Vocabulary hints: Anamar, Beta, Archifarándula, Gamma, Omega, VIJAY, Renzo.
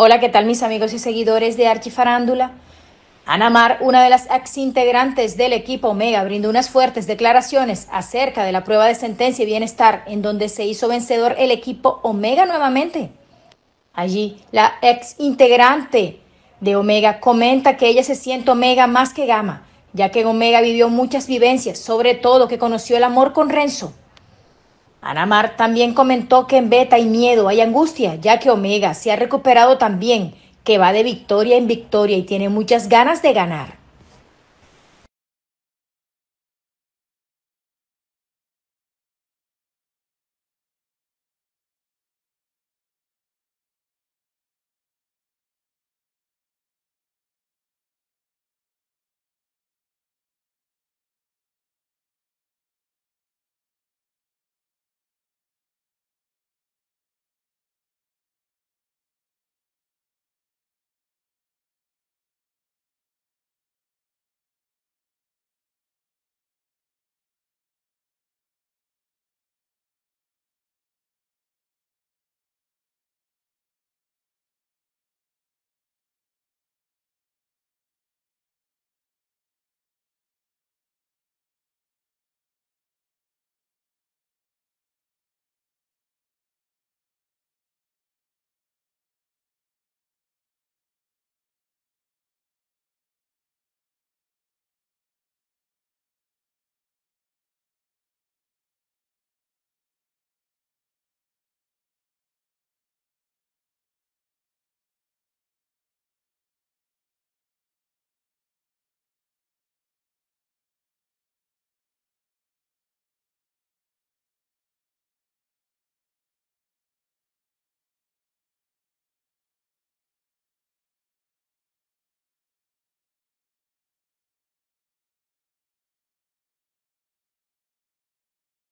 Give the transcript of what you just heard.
Hola, ¿qué tal mis amigos y seguidores de Archifarándula? Anamar, una de las exintegrantes del equipo Omega, brindó unas fuertes declaraciones acerca de la prueba de sentencia y bienestar en donde se hizo vencedor el equipo Omega nuevamente. Allí, la exintegrante de Omega comenta que ella se siente Omega más que Gamma, ya que en Omega vivió muchas vivencias, sobre todo que conoció el amor con Renzo. Anamar también comentó que en Beta hay miedo, hay angustia, ya que Omega se ha recuperado también, que va de victoria en victoria y tiene muchas ganas de ganar.